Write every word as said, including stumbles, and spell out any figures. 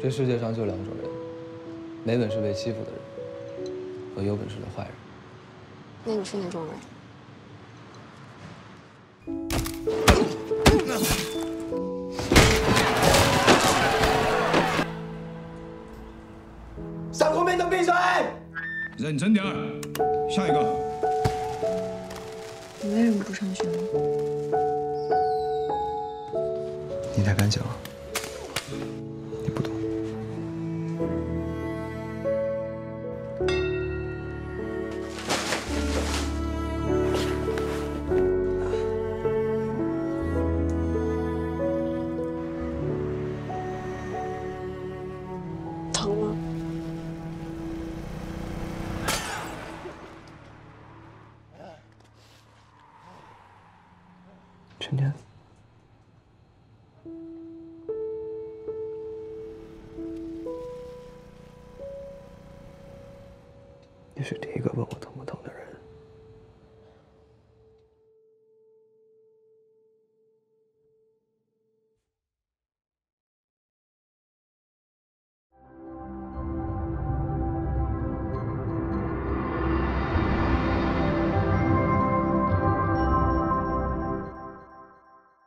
这世界上就两种人，没本事被欺负的人，和有本事的坏人。那你是哪种人？ 傻姑妹都闭嘴！认真点儿，下一个。你为什么不上学呢？你太敢讲了，你不懂。疼吗？ 成天，你是第一个问我疼不疼的。